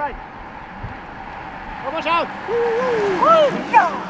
right. Almost out. Woo! Woo! Go!